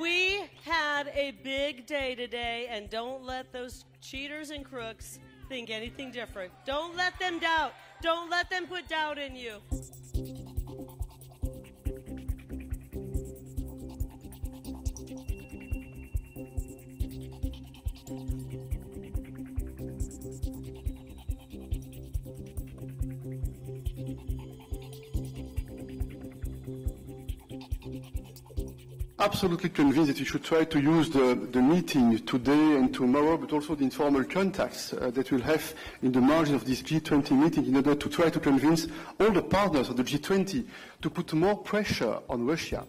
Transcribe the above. We had a big day today, and don't let those cheaters and crooks think anything different. Don't let them doubt. Don't let them put doubt in you. Absolutely convinced that we should try to use the meeting today and tomorrow, but also the informal contacts that we'll have in the margin of this G20 meeting in order to try to convince all the partners of the G20 to put more pressure on Russia.